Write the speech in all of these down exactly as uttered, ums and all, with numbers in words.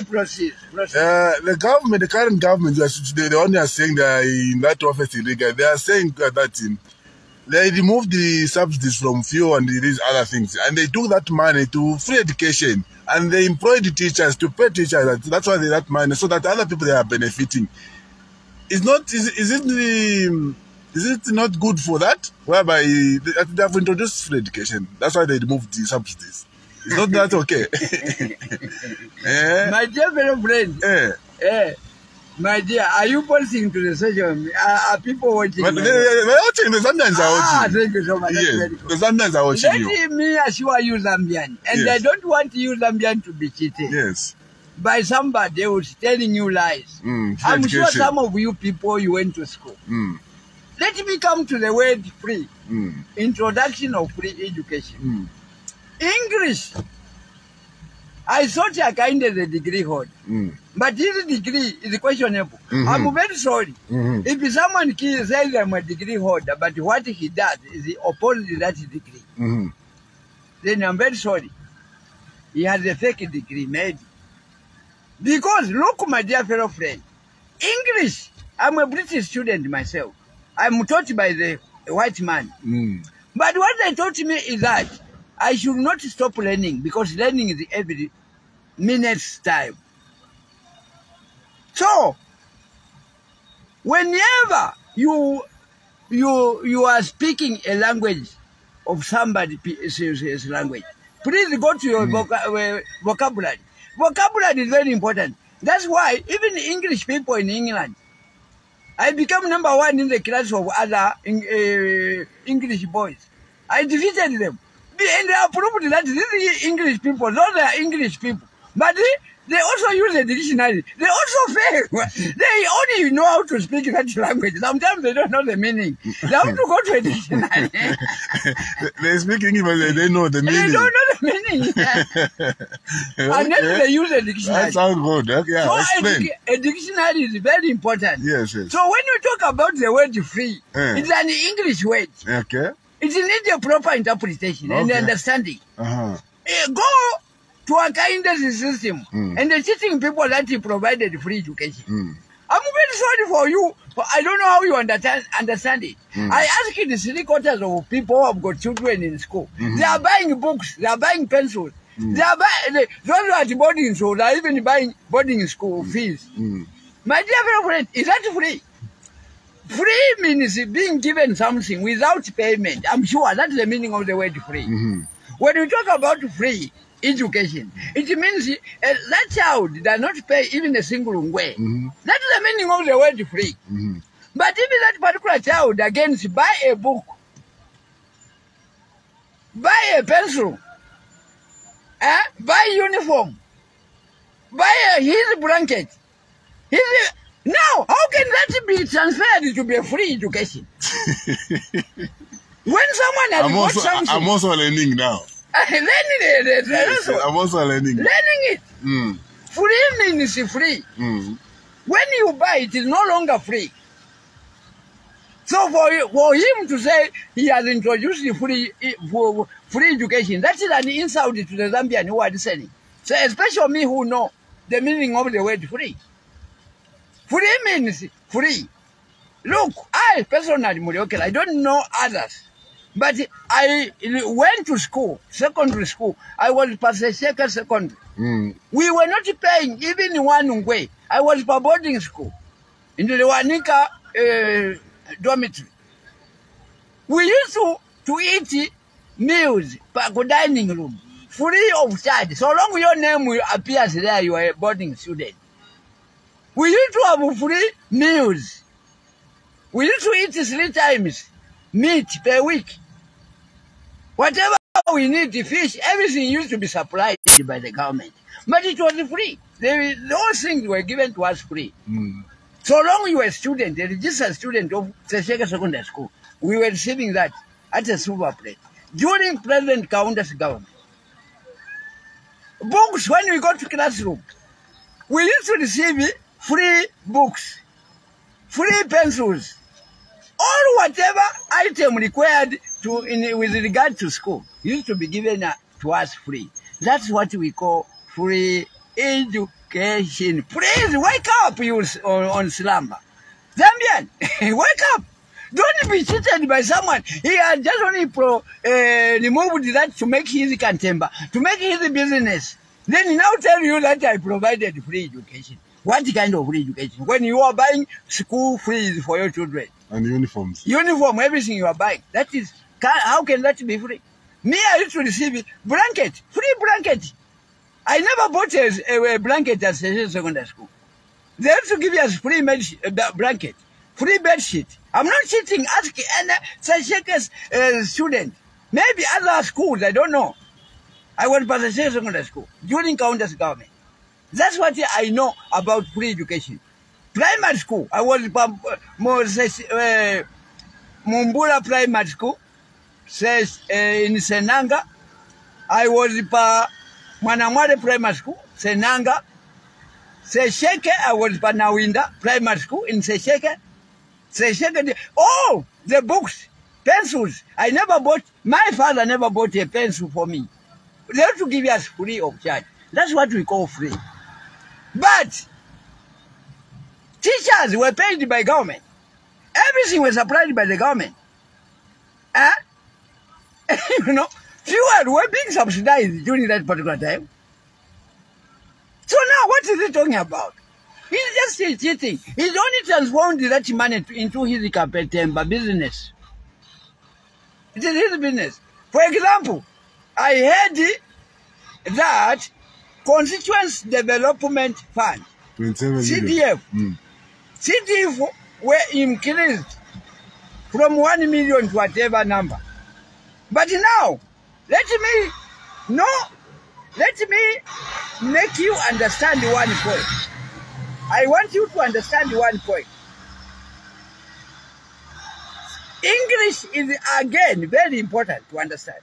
the process? process? Uh, the government, the current government, they only are saying they are in that office in Riga. They are saying that in, they removed the subsidies from fuel and these other things, and they took that money to free education, and they employed the teachers to pay teachers. That's why they that money, so that other people they are benefiting. It's not. Is, is it the? Is it not good for that? Whereby they, they have introduced free education. That's why they removed the subsidies. It's not that okay. eh? My dear fellow friend, eh? Eh, my dear, are you posting to the session? Are, are people watching? But they, they, they're watching. The Zambians are watching. Ah, thank you so much. Yes, the Zambians are watching Let you. Let me assure you, Zambian, and yes. I don't want you, Zambian, to be cheated. Yes. By somebody who's telling you lies. Mm, I'm education. sure some of you people, you went to school. Mm. Let me come to the word free. Mm. Introduction of free education. Mm. English. I thought Hakainde is a degree holder. Mm. But his degree is questionable. Mm -hmm. I'm very sorry. Mm -hmm. If someone says I'm a degree holder, but what he does is he opposes that degree, mm -hmm. then I'm very sorry. He has a fake degree, maybe. Because look, my dear fellow friend, English, I'm a British student myself. I'm taught by the white man. Mm. But what they taught me is that I should not stop learning, because learning is every minute's time. So, whenever you, you, you are speaking a language of somebody's language, please go to your mm. voca vocabulary. Vocabulary is very important. That's why even English people in England, I became number one in the class of other uh, English boys. I defeated them. And they approved that these English people, those are English people. But they, they also use the dictionary. They also fail. They only know how to speak that language. Sometimes they don't know the meaning. They have to go to a dictionary. They speak English, but they know the meaning. They don't know the meaning. Unless okay. they use a dictionary. That sounds good. Okay, yeah, so a, a dictionary is very important. Yes, yes. So when you talk about the word free, yeah. it's an English word. Okay. It needs a proper interpretation okay. and understanding. Uh-huh. uh, go to a kind of system mm. and the teaching people that he provided free education. Mm. I'm very sorry for you, but I don't know how you understand, understand it. Mm. I asked the three quarters of people who have got children in school. Mm-hmm. They are buying books, they are buying pencils. Mm. They are buying, they, those who are at boarding school, they are even buying boarding school mm. fees. Mm. My dear fellow friend, is that free? Free means being given something without payment. I'm sure that's the meaning of the word free. Mm-hmm. When we talk about free education, it means uh, that child does not pay even a single way. Mm-hmm. That's the meaning of the word free. Mm-hmm. But even that particular child, again, buy a book, buy a pencil, eh? buy uniform, buy uh, his blanket, his uh, now, how can that be transferred to be a free education? When someone has I'm got also, something... I'm also learning now. learning it. Yes, also. I'm also learning. Learning it. Mm. Free means free. Mm. When you buy, it is no longer free. So for, for him to say he has introduced free, for free education, that is an insult to the Zambian who are listening. So especially me who know the meaning of the word free. Free means free. Look, I personally, okay, I don't know others, but I went to school, secondary school. I was per Sesheke Secondary. Mm. We were not paying even one way. I was per boarding school in the Wanika uh, dormitory. We used to, to eat meals per dining room, free of charge. So long your name appears there, you are a boarding student. We used to have free meals. We used to eat three times meat per week. Whatever we need, fish, everything used to be supplied by the government. But it was free. They, those things were given to us free. Mm. So long you were a student, a registered student of Sesheke Secondary School, we were receiving that at a silver plate. During President Kaunda's government, books, when we got to classroom, we used to receive it. Free books, free pencils, or whatever item required to, in, with regard to school used to be given uh, to us free. That's what we call free education. Please wake up, you on slumber. Zambian, wake up. Don't be cheated by someone. He has just only pro, uh, removed that to make his contemba, to make his business. Then he now tell you that I provided free education. What kind of free education? When you are buying school fees for your children. And uniforms. Uniform, everything you are buying. That is, how can that be free? Me, I used to receive blanket, free blanket. I never bought a, a blanket at Sesheke Secondary School. They used to give us free med blanket, free bed sheet. I'm not cheating, ask any Sesheke's uh, student. Maybe other schools, I don't know. I went by Sesheke Secondary School during Kaunda's government. That's what I know about free education. Primary school, I was uh, Mumbula Primary School, says uh, in Senanga. I was by Manamwari Primary School, Senanga. Sesheke, I was by Nawinda Primary School in Sesheke. Sesheke, oh, the books, pencils. I never bought, my father never bought a pencil for me. They have to give us free of charge. That's what we call free. But teachers were paid by government. Everything was supplied by the government. Huh? You know, fuel were being subsidized during that particular time. So now what is he talking about? He's just cheating. He's only transformed that money into his capital business. It is his business. For example, I heard that Constituent Development Fund, C D F, mm. C D F were increased from one million to whatever number. But now, let me no, let me make you understand one point. I want you to understand one point. English is again very important to understand.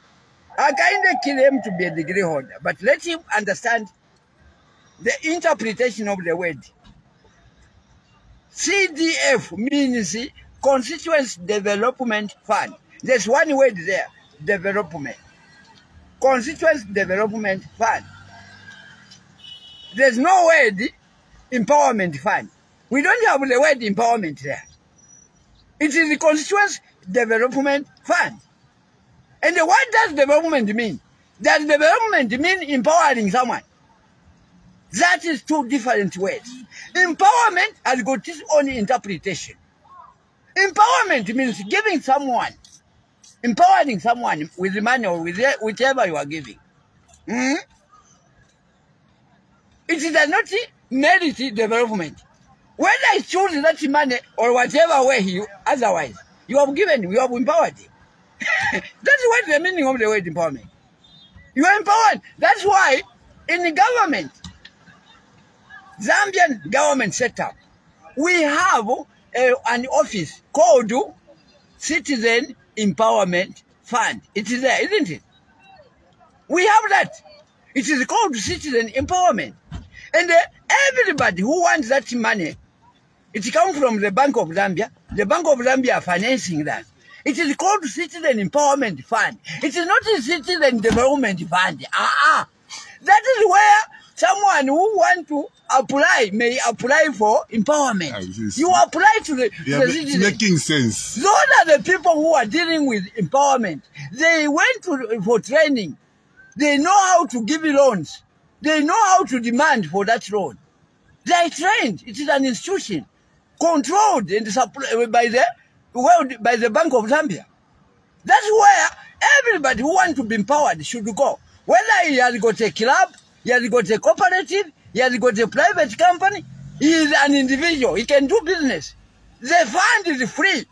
Hakainde claimed to be a degree holder, but let him understand the interpretation of the word. C D F means Constituent Development Fund. There's one word there, development. Constituent Development Fund. There's no word empowerment fund. We don't have the word empowerment there. It is the Constituent Development Fund. And what does development mean? Does development mean empowering someone? That is two different words. Empowerment has got its own interpretation. Empowerment means giving someone, empowering someone with the money or with whichever you are giving. Hmm? It is not merit development. Whether I choose that money or whatever way he, otherwise, you have given, you have empowered him. That's what the meaning of the word empowerment. You are empowered. That's why in the government, Zambian government setup, we have a, an office called Citizen Empowerment Fund. It is there, isn't it? We have that. It is called Citizen Empowerment. And uh, everybody who wants that money, it comes from the Bank of Zambia. The Bank of Zambia are financing that. It is called Citizen Empowerment Fund. It is not a Citizen Development Fund. Ah, uh-uh. That is where someone who wants to apply may apply for empowerment. Ah, you apply to the, yeah, to the citizen. Making sense. Those are the people who are dealing with empowerment. They went to, for training. They know how to give loans. They know how to demand for that loan. They are trained. It is an institution controlled and by the Well, by the Bank of Zambia. That's where everybody who wants to be empowered should go. Whether he has got a club, he has got a cooperative, he has got a private company, he is an individual, he can do business. The fund is free.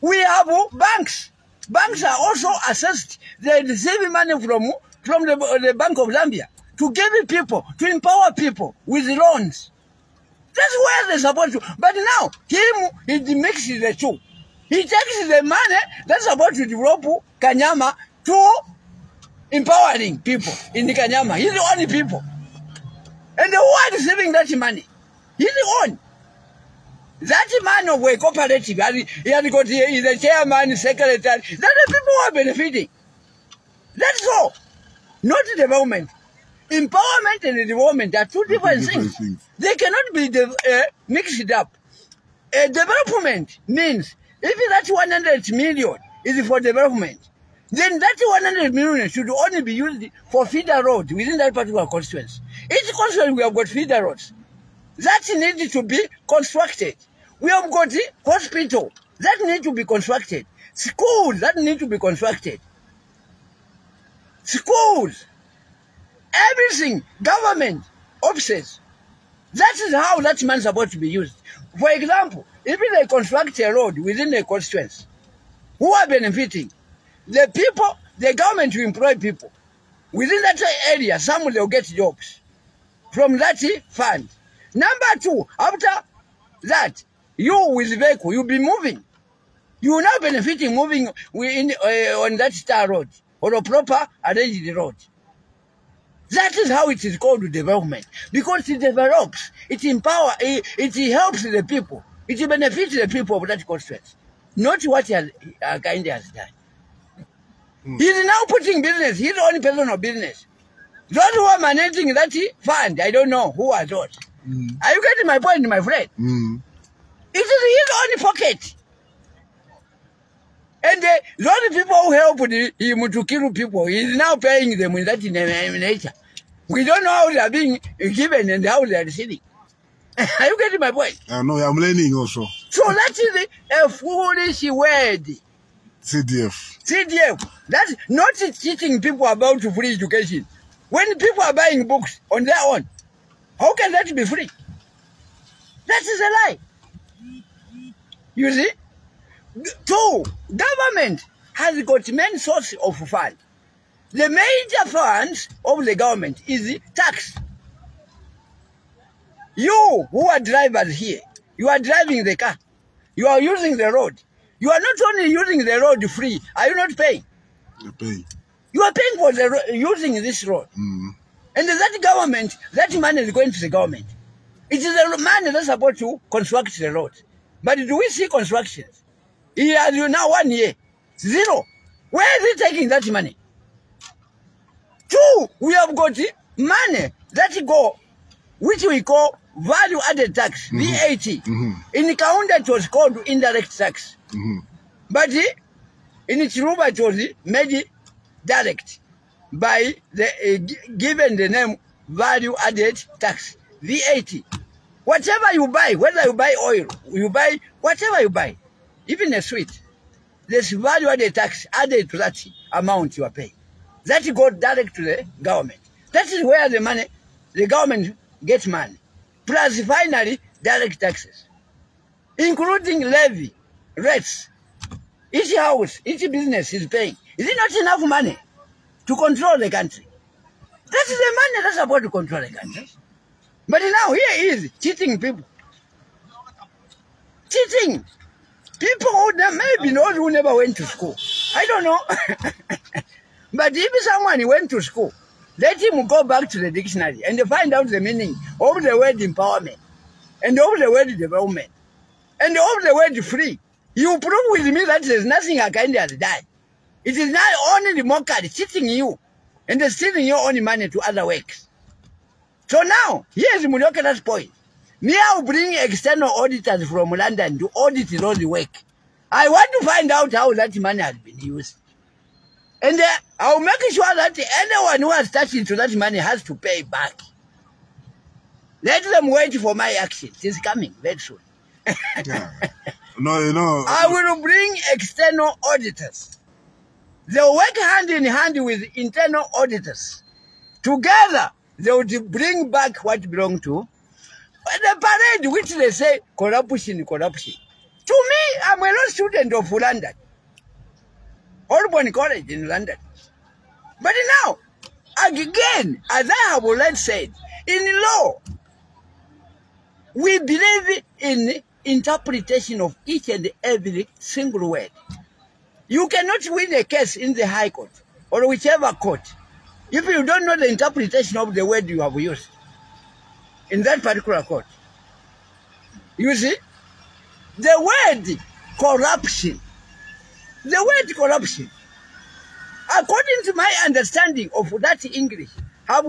We have banks. Banks are also assessed. They receive money from, from the, the Bank of Zambia to give people, to empower people with loans. That's where they support you. But now, him, he mixes the two. He takes the money that's about to develop Kanyama to empowering people in the Kanyama. He's the only people. And who are receiving that money? He's the one. That man of a cooperative, he has got the chairman, secretary. That's the people who are benefiting. That's all. Not development. Empowerment and development are two different, different things. things. They cannot be uh, mixed up. Uh, development means if that one hundred million is for development, then that one hundred million should only be used for feeder road within that particular constituency. Each constituency we have got feeder roads. That needs to be constructed. We have got the hospital. That needs to be constructed. Schools, that need to be constructed. Schools, everything, government, offices. That is how that money is about to be used. For example, if they construct a road within the constituency, who are benefiting? The people, the government will employ people. Within that area, some will get jobs from that fund. Number two, after that, you with the vehicle, you'll be moving. You are now benefiting moving within, uh, on that star road or a proper arranged road. That is how it is called development, because it develops, it empowers, it, it helps the people, it benefits the people of that constituency, not what Hakainde has done. Mm. He is now putting business, his own personal business. Those who are managing that fund, I don't know who are those. Mm. Are you getting my point, my friend? Mm. It is his own pocket. And the, those people who helped him to kill people, he is now paying them in that nature. We don't know how they are being given and how they are receiving. Are you getting my point? Uh, no, I'm learning also. So that is a foolish word. C D F. C D F. That's not teaching people about free education. When people are buying books on their own, how can that be free? That is a lie. You see? Two, government has got main source of fund. The major funds of the government is tax. You who are drivers here, you are driving the car, you are using the road. You are not only using the road free, are you not paying? You're paying. You are paying for the using this road. Mm-hmm. And that government, that money is going to the government. It is the money that's supposed to construct the road. But do we see constructions? He has now one year. Zero. Where is he taking that money? Two, we have got money that go, which we call value added tax, mm-hmm. V A T. Mm-hmm. In Kaunda it was called indirect tax. Mm-hmm. But in Chiluba it was made direct by the, uh, given the name value added tax, V A T. Whatever you buy, whether you buy oil, you buy whatever you buy. Even a sweet, there's value added tax added to that amount you are paying. That goes direct to the government. That is where the money, the government gets money. Plus, finally, direct taxes, including levy, rates. Each house, each business is paying. Is it not enough money to control the country? That is the money that's supposed to control the country. But now here he is cheating people. Cheating. People who maybe those who never went to school. I don't know. But if someone went to school, let him go back to the dictionary and find out the meaning of the word empowerment and of the word development and of the word free. You prove with me that there's nothing Hakainde has done. It is not only the mockery cheating you and stealing your own money to other works. So now, here's Mulokera's point. Me, I'll bring external auditors from London to audit all the work. I want to find out how that money has been used. And uh, I'll make sure that anyone who has touched into that money has to pay back. Let them wait for my action. It's coming very soon. Yeah. No, you know. I will bring external auditors. They'll work hand in hand with internal auditors. Together, they'll bring back what belongs to. But the parade which they say corruption, corruption. To me, I'm a law student of London, Holborn College in London. But now, again, as I have already said, in law, we believe in interpretation of each and every single word. You cannot win a case in the High Court or whichever court if you don't know the interpretation of the word you have used in that particular court. You see, the word corruption, the word corruption, according to my understanding of that English, have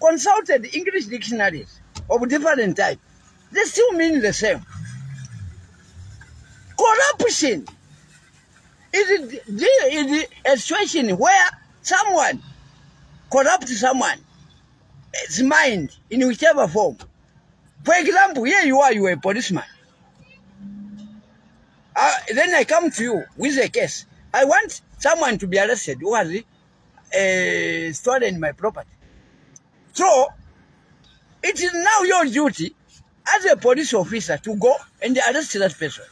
consulted English dictionaries of different types. They still mean the same. Corruption is a situation where someone corrupts someone's mind in whichever form. For example, here you are, you are a policeman. Uh, then I come to you with a case. I want someone to be arrested who has uh, stolen my property. So, it is now your duty as a police officer to go and arrest that person.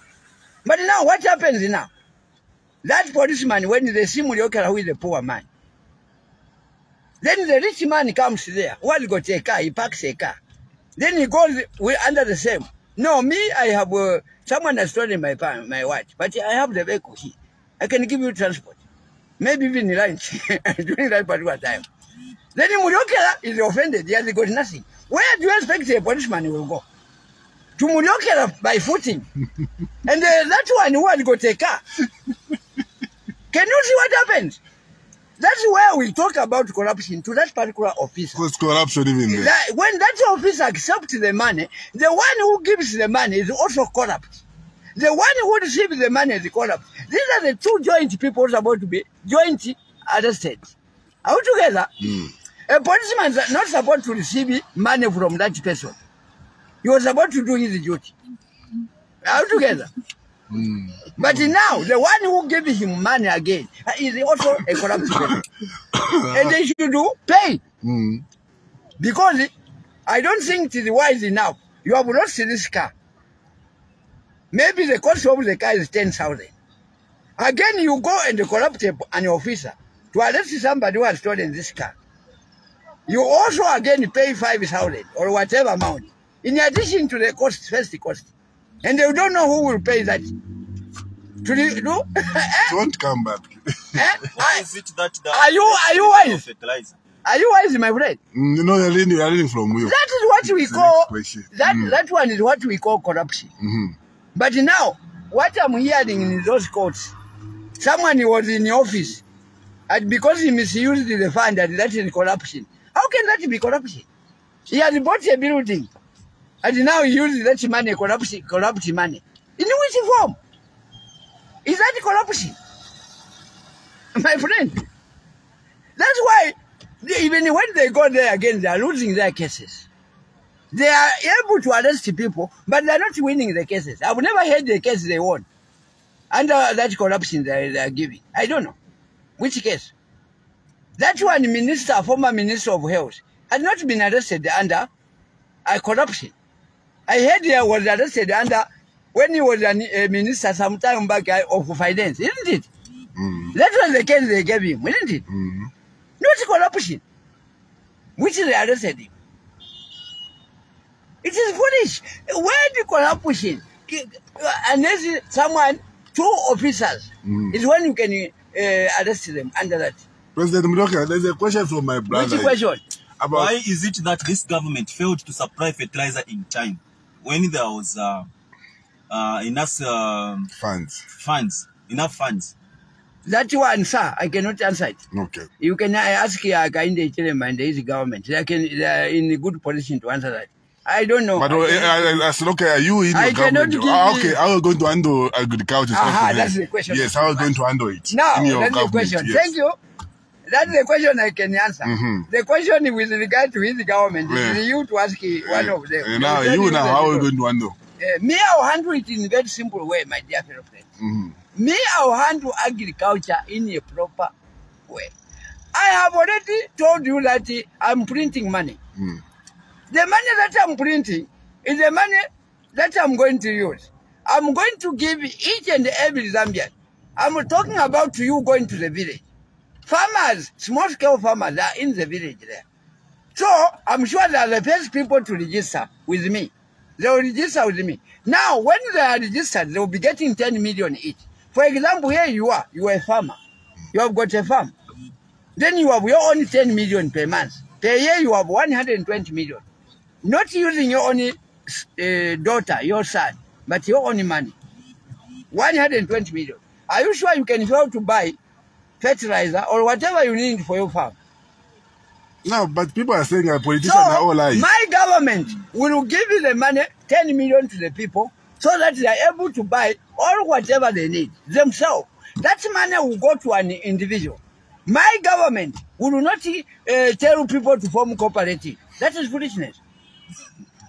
But now, what happens now? That policeman, when they see Mulyokara, who is a poor man, then the rich man comes there. Well, he got a car, he parks a car. Then he goes under the same. No, me, I have, uh, someone has stolen my my watch, but I have the vehicle here. I can give you transport, maybe even lunch during that particular time. Then Mulyokera is offended, he has got nothing. Where do you expect a policeman will go? To Mulyokera by footing. And uh, that one who has got a car. Can you see what happens? That's where we talk about corruption to that particular officer. Because corruption even there. That, when that officer accepts the money, the one who gives the money is also corrupt. The one who receives the money is corrupt. These are the two joint people who are about to be joint arrested. Are we together? Mm. A policeman is not supposed to receive money from that person. He was about to do his duty. Are we together? Mm. But now, the one who gives him money again is also a corrupt person. And they should do pay. Mm. Because I don't think it is wise enough. You have lost this car. Maybe the cost of the car is ten thousand. Again, you go and corrupt an officer to arrest somebody who has stolen this car. You also again pay five thousand or whatever amount, in addition to the cost, first cost. And they don't know who will pay that. To the, no? Don't come back. Eh? Why is it that the are you are you wise? Are you wise, my friend? Mm, no, you're learning, you're learning from you. That is what it's we call that. Mm. That one is what we call corruption. Mm-hmm. But now, what I'm hearing in those courts, someone was in the office, and because he misused the fund, and that is corruption. How can that be corruption? He has bought a building, and now he uses that money, corruption, corrupt money. In which form? Is that corruption? My friend. That's why, they, even when they go there again, they are losing their cases. They are able to arrest people, but they are not winning the cases. I've never heard the case they won. Under that corruption they, they are giving. I don't know. Which case? That one minister, former minister of health, had not been arrested under a corruption. I heard he was arrested under, when he was a, a minister some time back of finance, isn't it? Mm. That was the case they gave him, isn't it? Mm. Not corruption, which they arrested him. It is foolish. Where the corruption? Unless someone, two officers, mm. is when you can uh, arrest them under that. President Mulyokera, there's a question from my brother. Which question? About why is it that this government failed to supply fertilizer in time when there was uh, uh, enough uh, funds? Funds, enough funds. That one, sir, I cannot answer it. Okay. You can ask Hakainde Hichilema and his government. They, can, they are in a good position to answer that. I don't know. But I said, okay, are you in the government? Ah, okay, how are you going to handle agriculture? Aha, that's the question. Yes, how are you going to handle it? No, that's the question. Yes. Thank you. That's the question I can answer. Mm-hmm. The question with regard to his government, yeah. Is you to ask one yeah. of them. Yeah, now, you, you now, how are you going to handle? Uh, me, I'll handle it in a very simple way, my dear fellow friends. Mm-hmm. Me, I'll handle agriculture in a proper way. I have already told you that I'm printing money. Mm. The money that I'm printing is the money that I'm going to use. I'm going to give each and every Zambian. I'm talking about you going to the village. Farmers, small-scale farmers are in the village there. So I'm sure they are the first people to register with me. They will register with me. Now, when they are registered, they will be getting ten million each. For example, here you are. You are a farmer. You have got a farm. Then you have your own ten million per month. Per year, you have one hundred twenty million. Not using your own uh, daughter, your son, but your own money. one hundred twenty million. Are you sure you can fail to buy fertilizer or whatever you need for your farm? No, but people are saying that politicians so, are all lies. My government will give you the money, ten million to the people, so that they are able to buy all whatever they need themselves. That money will go to an individual. My government will not uh, tell people to form cooperative. That is foolishness.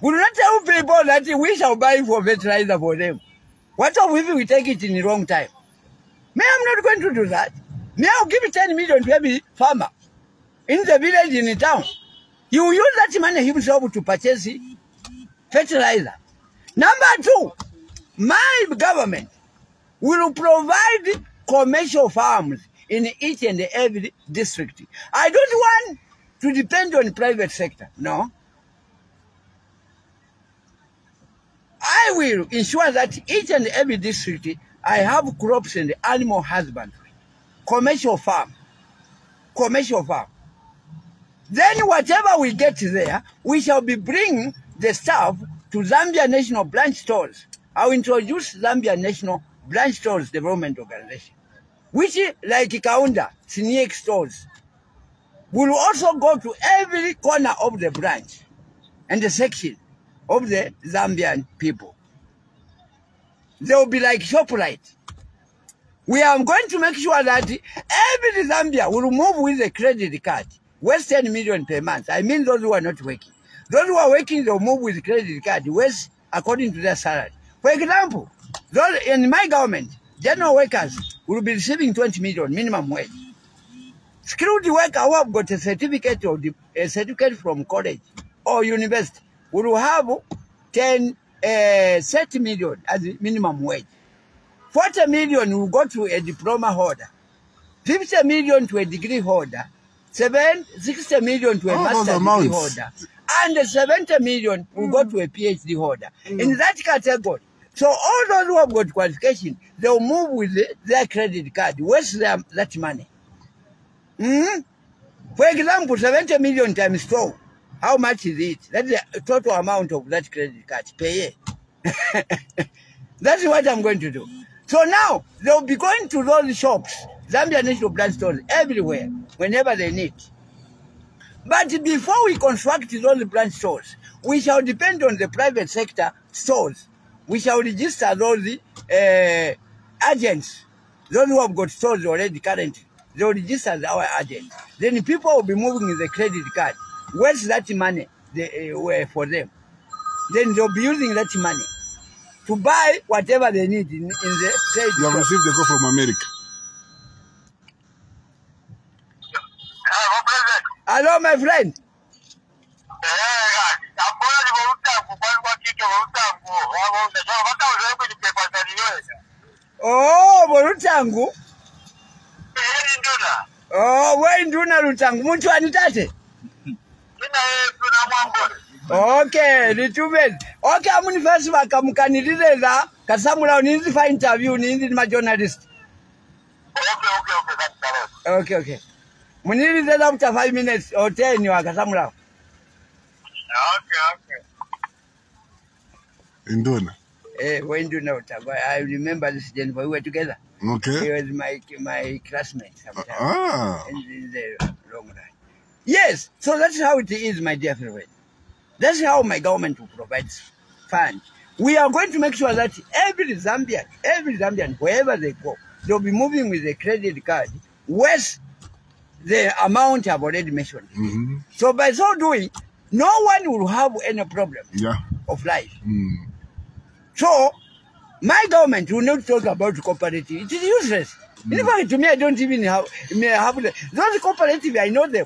We will not tell people that we shall buy for fertilizer for them. What if we take it in the wrong time? Me, I'm not going to do that. Me, I'll give ten million to every farmer in the village, in the town. He will use that money himself to purchase fertilizer. Number two, my government will provide commercial farms in each and every district. I don't want to depend on the private sector, no. I will ensure that each and every district I have crops and animal husbandry, commercial farm, commercial farm. Then whatever we get there, we shall be bringing the staff to Zambia National Branch Stores. I'll introduce Zambia National Branch Stores Development Organization, which, like Kaunda, S N E C stores, will also go to every corner of the branch and the section of the Zambian people. They will be like ShopRite. We are going to make sure that every Zambia will move with a credit card, waste ten million per month. I mean those who are not working. Those who are working, they'll move with credit card, waste according to their salary. For example, those in my government, general workers will be receiving twenty million minimum wage. Skilled worker who have got a certificate, or a certificate from college or university, we will have ten, uh, thirty million as the minimum wage. forty million will go to a diploma holder. fifty million to a degree holder. sixty million to a oh, master's degree holder. And seventy million will mm. go to a P H D holder. Mm. In that category. So all those who have got qualification, they'll move with their credit card, waste their, that money. Mm? For example, seventy million times twelve. How much is it? That's the total amount of that credit card per year. That's what I'm going to do. So now, they'll be going to those shops, Zambia National Branch Stores, everywhere, whenever they need. But before we construct those branch stores, we shall depend on the private sector stores. We shall register those uh, agents, those who have got stores already currently. They'll register as our agents. Then people will be moving the credit card. Where's that money they, uh, for them? Then they'll be using that money to buy whatever they need in, in the trade. You have received the call from America. Hello, President. Hello, my friend. Oh, Borutangu. Oh, where in Duna Rutangu? Mucho anitate. Okay, the two men. Okay, I'm in first work. I'm candidate there. Kasamula needs to find interview. Needs my journalist. Okay, okay, okay. That's correct. Okay, okay. We need it after five minutes or ten. You are Kasamula. Okay, okay. Induna. Eh, we Induna. I remember this day we were together. Okay. He was my my classmate. Sometime. Ah. In the long run. Yes, so that's how it is, my dear friend. That's how my government will provide funds. We are going to make sure that every Zambian, every Zambian, wherever they go, they'll be moving with a credit card, worth the amount I've already mentioned. Mm-hmm. So by so doing, no one will have any problem yeah. of life. Mm. So my government will not talk about cooperative. It is useless. Mm. In fact, to me, I don't even have, have those cooperatives, I know them.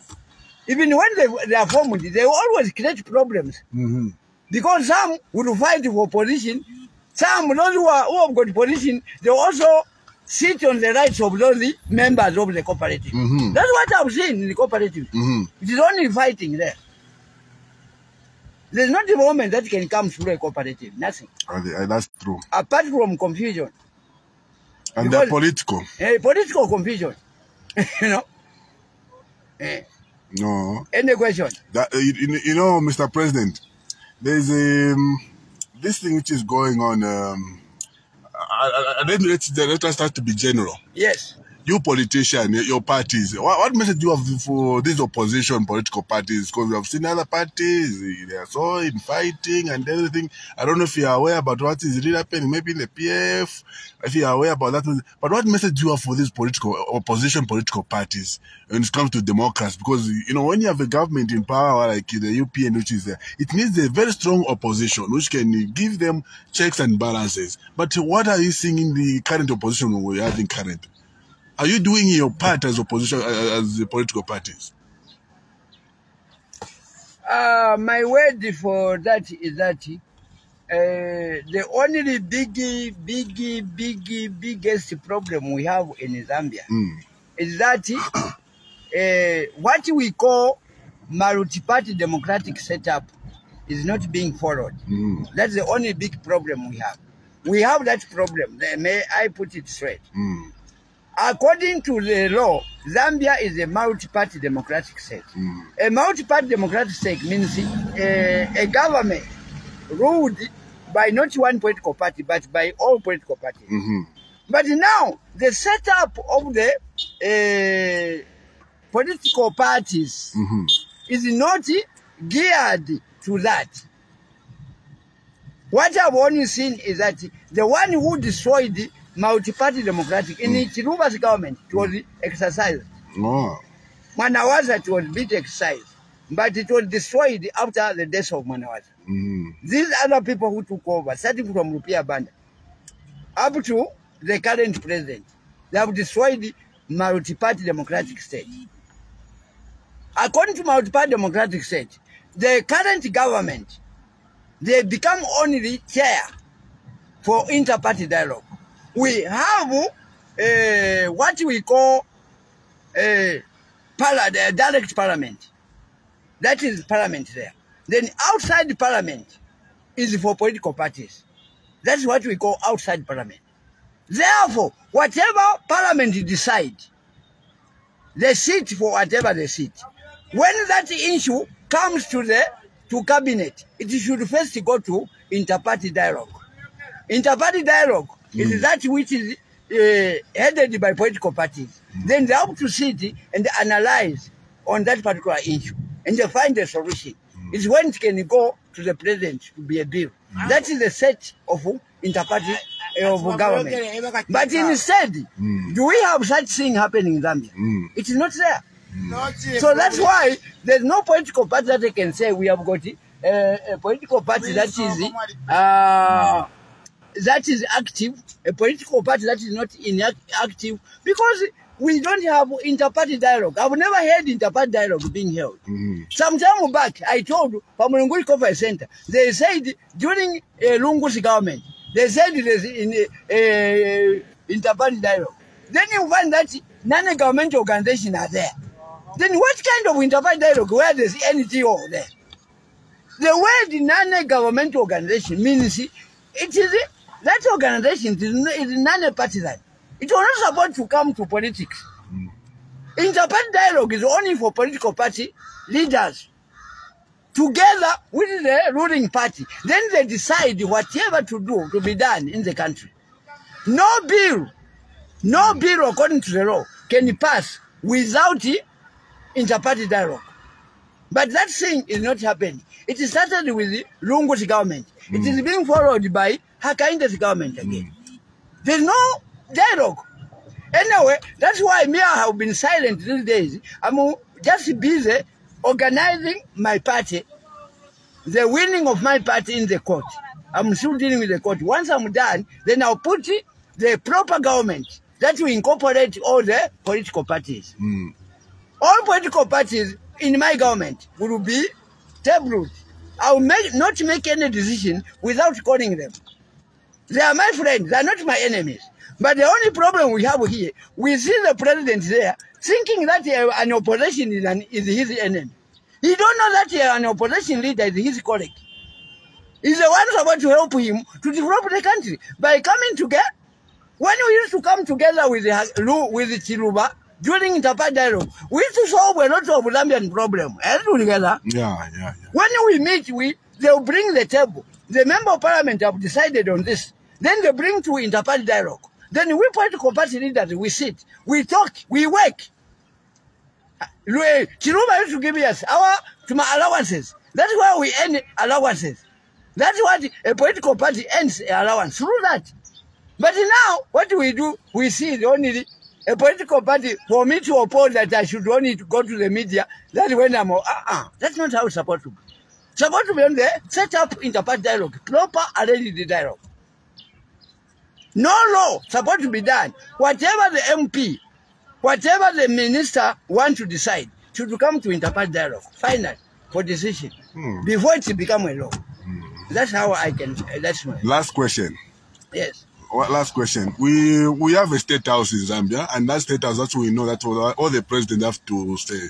Even when they, they are formed, they always create problems. Mm-hmm. Because some will fight for position. Some, those who, are, who have got position, they also sit on the rights of those members of the cooperative. Mm-hmm. That's what I've seen in the cooperative. Mm-hmm. It is only fighting there. There's no development that can come through a cooperative, nothing. Uh, that's true. Apart from confusion. And they're political. Uh, political confusion, you know. Uh, No. Any question? That, you, you know, Mister President, there's a, um, this thing which is going on. Um, I, I, I, let, let, let us start to be general. Yes. you politician, your parties, what, what message do you have for these opposition political parties? Because we have seen other parties, they are so in fighting and everything. I don't know if you are aware about what is really happening, maybe in the P F, if you are aware about that. But what message do you have for these political opposition political parties when it comes to democracy? Because, you know, when you have a government in power like the U P N, which is there, it needs a very strong opposition, which can give them checks and balances. But what are you seeing in the current opposition we are having currently? Are you doing your part as opposition, as the political parties? Uh, my word for that is that uh, the only big, big, big, biggest problem we have in Zambia mm. is that uh, what we call multi-party democratic setup is not being followed. Mm. That's the only big problem we have. We have that problem. May I put it straight? Mm. According to the law, Zambia is a multi-party democratic state. Mm. A multi-party democratic state means a, a government ruled by not one political party, but by all political parties. Mm-hmm. But now, the setup of the uh, political parties mm-hmm. is not geared to that. What I've only seen is that the one who destroyed multi-party democratic in mm. Chiluba's government, it was mm. exercised. Oh. Mwanawasa, it was bit exercised, but it was destroyed after the death of Mwanawasa. Mm. These other people who took over, starting from Rupia Banda up to the current president, they have destroyed the multi-party democratic state. According to multi-party democratic state, the current government, they become only chair for inter-party dialogue. We have uh, what we call a uh, direct parliament. That is parliament there. Then outside the parliament is for political parties. That's what we call outside parliament. Therefore, whatever parliament decides, they sit for whatever they sit. When that issue comes to the to cabinet, it should first go to inter-party dialogue. Inter-party dialogue Mm. is that which is uh, headed by political parties. Mm. Then they have to sit and analyze on that particular issue and they find a solution. Mm. It's when it can go to the president to be a bill. Mm. That is the set of inter-party uh, of government. But instead, mm. do we have such thing happening in Zambia? Mm. It is not there. Mm. So that's why there's no political party that they can say we have got uh, a political party that is uh, that is active, a political party that is not inactive, because we don't have inter-party dialogue. I've never heard inter-party dialogue being held. Mm. Some time back, I told from Lungu Conference Center, they said during uh, Lungu's government, they said it is in uh, uh, inter-party dialogue. Then you find that non-government organizations are there. Then what kind of inter-party dialogue where there's N G O there? The word non-government organization means it is that organization is non-partisan. It was not supposed to come to politics. Mm. Inter-party dialogue is only for political party leaders together with the ruling party. Then they decide whatever to do to be done in the country. No bill, no bill according to the law can pass without inter-party dialogue. But that thing is not happening. It started with the Lungu's government. Mm. It is being followed by Hakaine's government again. Mm. There's no dialogue. Anyway, that's why me I have been silent these days. I'm just busy organizing my party, the winning of my party in the court. I'm still dealing with the court. Once I'm done, then I'll put the proper government that will incorporate all the political parties. Mm. All political parties in my government will be tabled. I will make, not make any decision without calling them. They are my friends, they are not my enemies. But the only problem we have here, we see the president there thinking that uh, an opposition is, an, is his enemy. He don't know that uh, an opposition leader is his colleague. He's the one who's about to help him to develop the country by coming together. When we used to come together with the, with the Chiluba, during inter-party dialogue, we used to solve a lot of Zambian problems. Together. Yeah, yeah, yeah. When we meet, we they'll bring the table. The member of parliament have decided on this. Then they bring to inter-party dialogue. Then we political party leaders, we sit, we talk, we work. Chiluba used to give us our allowances. That's why we earn allowances. That's what a political party earns allowance, through that. But now, what do we do? We see only a political party, for me to oppose that I should only go to the media, that when I'm, uh-uh, that's not how it's supposed to be. It's supposed to be on there, set up inter-party dialogue, proper arranged dialogue. No law supposed to be done. Whatever the M P, whatever the minister wants to decide, should come to inter-party dialogue, final, for decision, hmm. before it becomes a law. Hmm. That's how I can, that's my... Last question. Yes. Well, last question. We we have a state house in Zambia, and that state house, that's what we know, that all the presidents have to stay.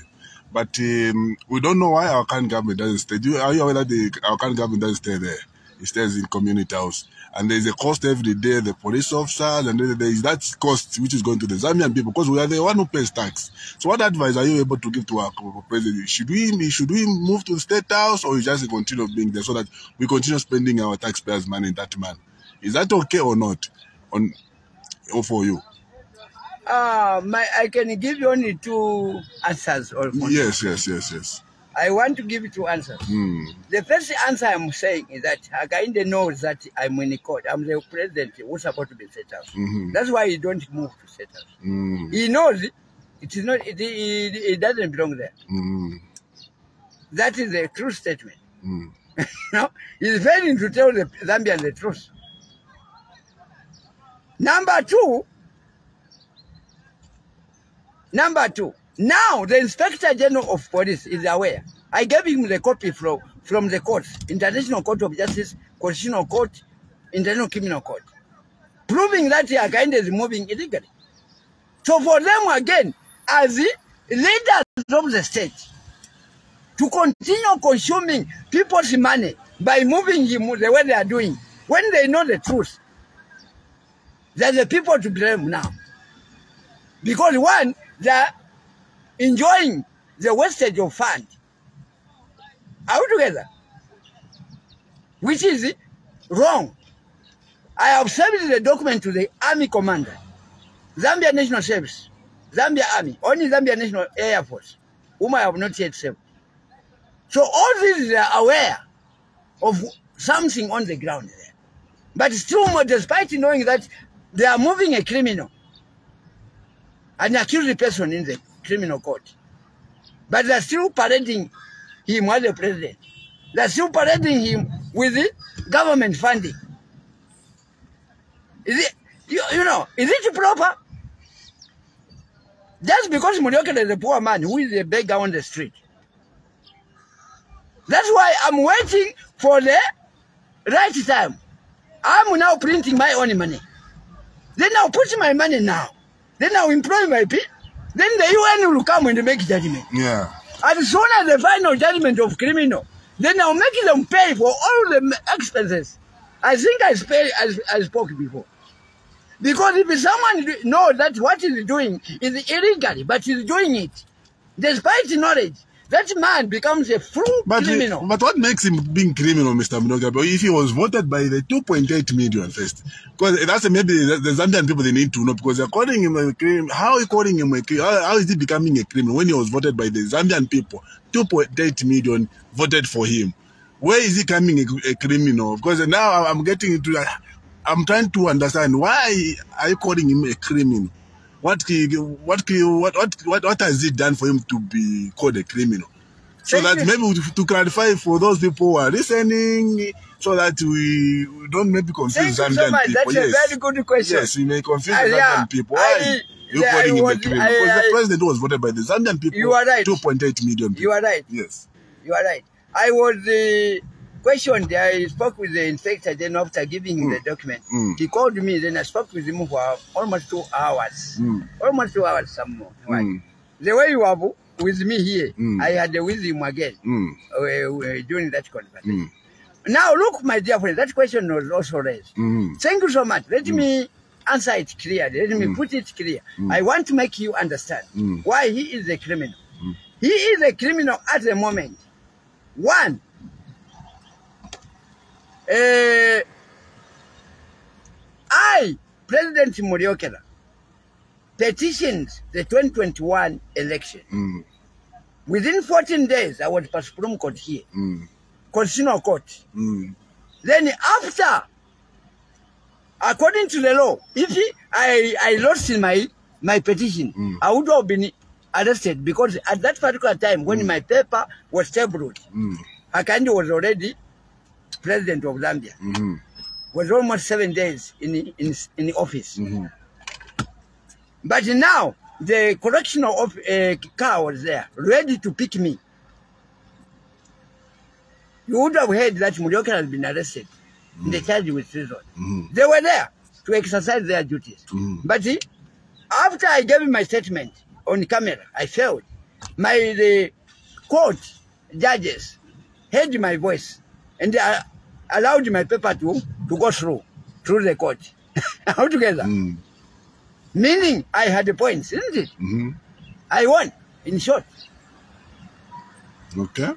But um, we don't know why our current government doesn't stay. Do you, are you aware that the, our current government doesn't stay there? It stays in community house. And there's a cost every day, the police officers, and there is that cost which is going to the Zambian people, because we are the one who pays tax. So what advice are you able to give to our president? Should we, should we move to the state house, or just continue being there so that we continue spending our taxpayers' money in that man? Is that okay or not, on, or for you? Uh, my, I can give you only two answers. Almost. Yes, yes, yes, yes. I want to give you two answers. Hmm. The first answer I'm saying is that Hakainde knows that I'm in the court. I'm the president who's supposed to be set up. Mm-hmm. That's why he don't move to set up. Mm. He knows it is not. It, it, it doesn't belong there. Mm. That is a true statement. Mm. No, he's failing to tell the Zambians the truth. Number two, number two, now the Inspector General of Police is aware. I gave him the copy from, from the court, International Court of Justice, Constitutional Court, International Criminal Court, proving that Hakainde is moving illegally. So for them again, as the leaders of the state, to continue consuming people's money by moving him the way they are doing, when they know the truth, there are the people to blame now. Because one, they are enjoying the wastage of fund. Are we together? Which is wrong. I have sent the document to the Army Commander, Zambia National Service, Zambia Army, only Zambia National Air Force, whom I have not yet served. So all these are aware of something on the ground there. But still, despite knowing that they are moving a criminal, an accused person in the criminal court, but they're still parading him as the president. They're still parading him with the government funding. Is it, you, you know, is it proper? That's because Muriokele is a poor man who is a beggar on the street. That's why I'm waiting for the right time. I'm now printing my own money. Then I'll put my money now. Then I'll employ my people. Then the U N will come and make judgment. Yeah. As soon as the final judgment of criminal, then I'll make them pay for all the expenses. I think I, spay, I, I spoke before. Because if someone knows that what he's doing is illegal, but he's doing it, despite knowledge, that man becomes a full but criminal. He, but what makes him being criminal, Mister Munoga? If he was voted by the two point eight million first, because that's maybe the, the Zambian people they need to know, because they're calling him a criminal. How is calling him a criminal? How is he becoming a criminal when he was voted by the Zambian people? two point eight million voted for him. Where is he coming a, a criminal? Because now I'm getting into, I'm trying to understand why are you calling him a criminal? What, what, what, what, what has it done for him to be called a criminal? So that maybe to clarify for those people who are listening, so that we don't maybe confuse Zambian so people. That's yes. a very good question. Yes, we may confuse uh, Zambian yeah. people. Why I, you yeah, calling him was, a criminal? I, I, because the president was voted by the Zambian people. You are right. two point eight million people. You are right. Yes. You are right. I was uh, questioned. I spoke with the inspector then after giving him mm. the document. Mm. He called me, then I spoke with him for almost two hours. Mm. Almost two hours, some more. Mm. The way you are with me here, mm. I had with him again mm. uh, uh, during that conversation. Mm. Now, look, my dear friend, that question was also raised. Mm. Thank you so much. Let mm. me answer it clearly. Let me mm. put it clear. Mm. I want to make you understand mm. why he is a criminal. Mm. He is a criminal at the moment. One, Uh, I President Muriokela petitioned the twenty twenty-one election. Mm. Within fourteen days, I was at Supreme Court here, mm. Constitutional Court. Mm. Then after, according to the law, if I, I lost my, my petition, mm. I would have been arrested because at that particular time, when mm. my paper was tabled, mm. Hakainde was already president of Zambia. Mm-hmm. Was almost seven days in, in, in office. Mm-hmm. But now, the correctional of, uh, car was there, ready to pick me. You would have heard that Muriokela had been arrested mm. in the charge with treason. Mm. They were there to exercise their duties. Mm. But see, after I gave my statement on camera, I failed. My the court judges heard my voice and they uh, allowed my paper to, to go through, through the court altogether. Mm. Meaning I had the points, isn't it? Mm-hmm. I won, in short. Okay.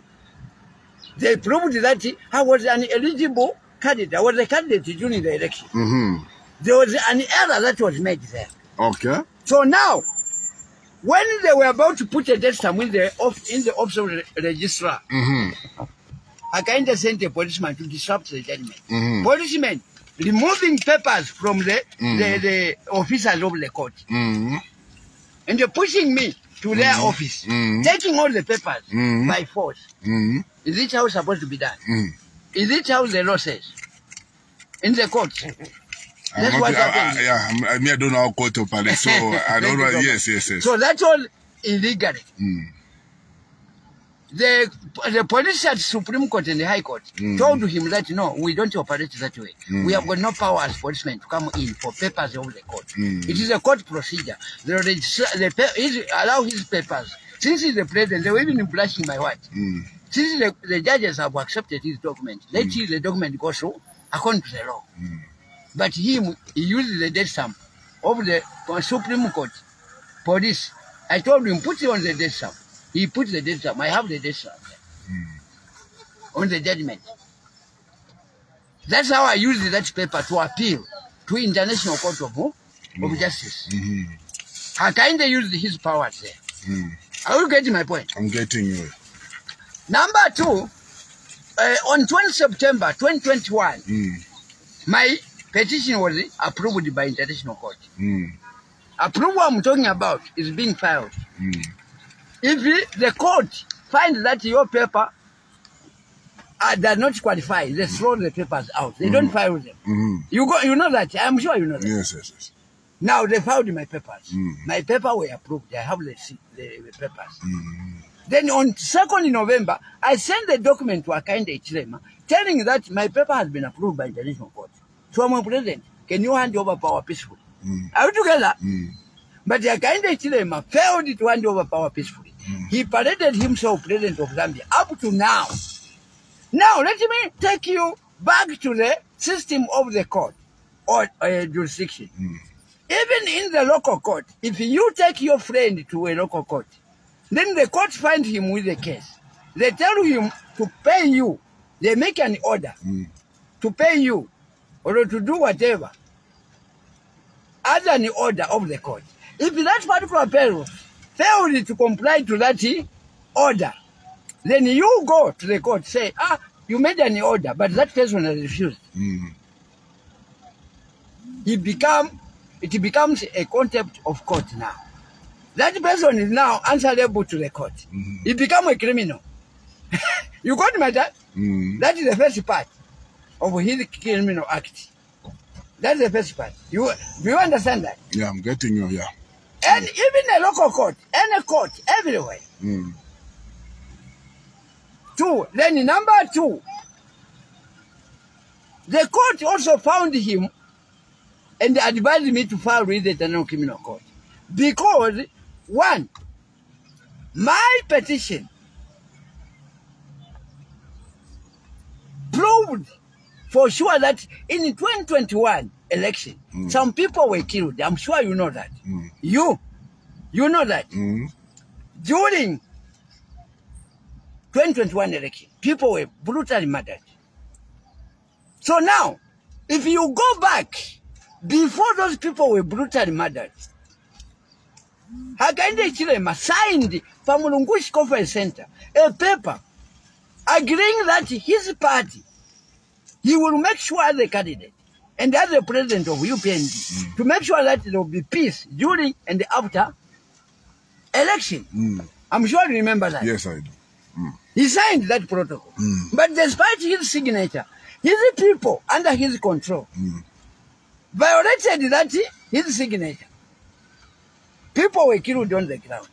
They proved that I was an eligible candidate. I was a candidate during the election. Mm-hmm. There was an error that was made there. Okay. So now, when they were about to put a death stamp in the office of the registrar, mm-hmm. Hakainde sent a policeman to disrupt the judgment. Mm-hmm. Policeman removing papers from the, mm-hmm. the, the officers of the court. Mm-hmm. And they're pushing me to their mm-hmm. office, mm-hmm. taking all the papers mm-hmm. by force. Mm-hmm. Is it how it's supposed to be done? Mm. Is it how the law says? In the court. That's I'm what I, happened. I, yeah, I, mean, I don't know how court operates, so I don't know. Yes, yes, yes. So that's all illegal. Mm. The, the police at Supreme Court and the High Court mm. told him that, no, we don't operate that way. Mm. We have got no power as policemen to come in for papers of the court. Mm. It is a court procedure. The, the, his, allow his papers. Since he's the president, they were even blushing my word. Mm. Since the, the judges have accepted his document, let mm. his, the document go through according to the law. Mm. But him, he used the death stamp of the Supreme Court police. I told him, put it on the death stamp. He put the death stamp. I have the death stamp mm. on the judgment. That's how I used that paper to appeal to International Court of, mm. of Justice. Mm-hmm. Hakainde used his powers there. Mm. Are you getting my point? I'm getting you. Number two, uh, on twentieth September twenty twenty-one, mm. my petition was approved by International Court. Mm. Approval I'm talking about is being filed. Mm. If the court finds that your paper uh, does not qualify, they throw the papers out. They mm. don't file them. Mm. You go, you know that. I'm sure you know that. Yes, yes, yes. Now they filed my papers. Mm. My paper were approved. I have the, the, the papers. Mm. Then on second November, I sent the document to Hakainde Hichilema telling that my paper has been approved by the International Court. So my president, can you hand over power peacefully? Mm. Are we together? Mm. But Hakainde Hichilema failed to hand over power peacefully. Mm. He paraded himself president of Zambia up to now. Now, let me take you back to the system of the court or uh, jurisdiction. Mm. Even in the local court, if you take your friend to a local court, then the court finds him with a case. They tell him to pay you. They make an order mm. to pay you or to do whatever as an order of the court. If that particular person failed to comply to that order, then you go to the court, say, ah, you made an order, but that person has refused. Mm. He become, it becomes a contempt of court now. That person is now answerable to the court. Mm-hmm. He become a criminal. You got my dad? Mm-hmm. That is the first part of his criminal act. That's the first part. You do you understand that? Yeah, I'm getting you. Yeah. And mm. even a local court, any court, everywhere. Mm. Two. Then number two. The court also found him, and advised me to file with the International Criminal Court because. One, my petition proved for sure that in the twenty twenty-one election, mm. some people were killed. I'm sure you know that. Mm. You, you know that. Mm. During twenty twenty-one election, people were brutally murdered. So now, if you go back before those people were brutally murdered, Hakainde Hichilema signed from Lungu Conference Center a paper agreeing that his party, he will make sure as a candidate and as the president of U P N D, mm. to make sure that there will be peace during and after election. Mm. I'm sure you remember that. Yes, I do. Mm. He signed that protocol. Mm. But despite his signature, his people under his control mm. violated that his signature. People were killed on the ground.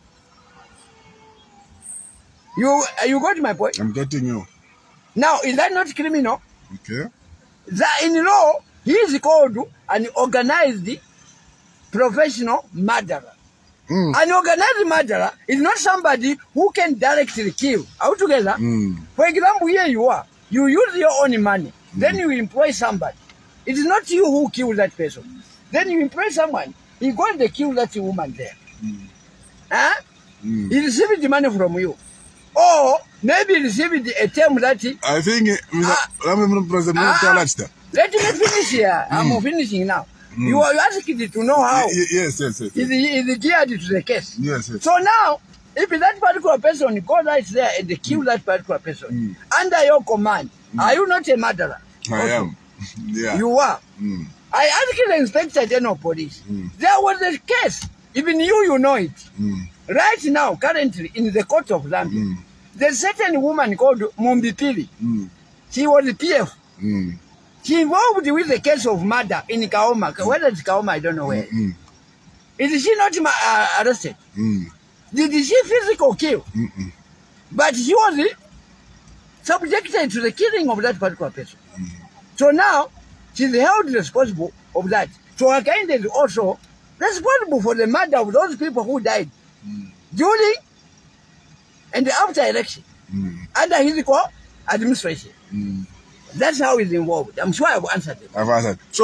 You, you got my point? I'm getting you. Now, is that not criminal? Okay. That in law, he is called an organized professional murderer. Mm. An organized murderer is not somebody who can directly kill. All together. Mm. For example, here you are. You use your own money. Mm. Then you employ somebody. It is not you who killed that person. Then you employ someone. He got to kill that woman there. Mm. Huh? Mm. He received the money from you. Or maybe he received a term that he... I think... Uh, uh, let me finish here. Mm. I'm finishinnow. Mm. You are asked to know how. Yes, yes, yes. yes. Is he, is he geared to the case? Yes, yes. So now, if that particular person goes right there and they kill mm. that particular person, mm. under your command, mm. are you not a murderer? I also? am. Yeah. You are. Mm. I asked the Inspector General Police. Mm. There was a case, even you, you know it. Mm. Right now, currently, in the court of Zambia, mm. there's a certain woman called Mumbipili. Mm. She was a P F. Mm. She involved with the case of murder in Kaoma. Mm. Whether it's Kaoma, I don't know where. Mm. Is she not uh, arrested? Mm. Did she physically kill? Mm -mm. But she was subjected to the killing of that particular person. Mm. So now, she's held responsible of that. So Hakainde is also responsible for the murder of those people who died mm. during and after election mm. under his administration. Mm. That's how he's involved. I'm sure I've answered it. I've answered. So